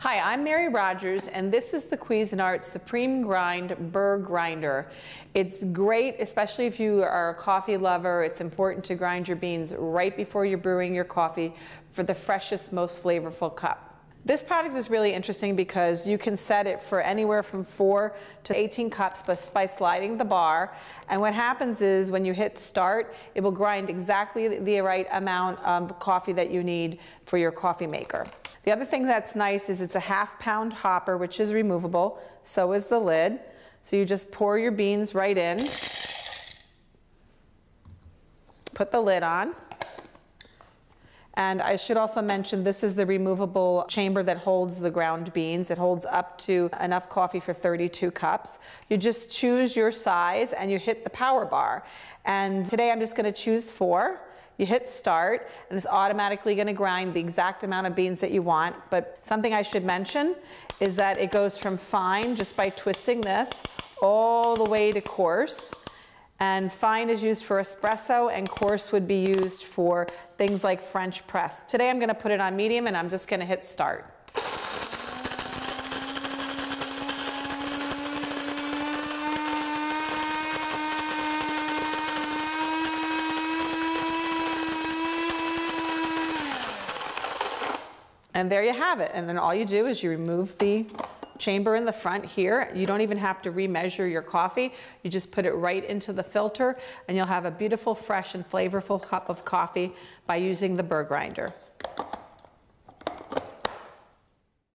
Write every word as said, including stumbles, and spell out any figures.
Hi, I'm Mary Rogers, and this is the Cuisinart Supreme Grind Burr Grinder. It's great, especially if you are a coffee lover. It's important to grind your beans right before you're brewing your coffee for the freshest, most flavorful cup. This product is really interesting because you can set it for anywhere from four to eighteen cups by sliding the bar. And what happens is when you hit start, it will grind exactly the right amount of coffee that you need for your coffee maker. The other thing that's nice is it's a half pound hopper, which is removable. So is the lid. So you just pour your beans right in. Put the lid on. And I should also mention, this is the removable chamber that holds the ground beans. It holds up to enough coffee for thirty-two cups. You just choose your size and you hit the power bar. And today I'm just going to choose four. You hit start and it's automatically going to grind the exact amount of beans that you want. But something I should mention is that it goes from fine, just by twisting this, all the way to coarse. And fine is used for espresso, and coarse would be used for things like French press. Today I'm going to put it on medium, and I'm just going to hit start. And there you have it. And then all you do is you remove the chamber in the front here. You don't even have to remeasure your coffee. You just put it right into the filter and you'll have a beautiful, fresh, and flavorful cup of coffee by using the burr grinder.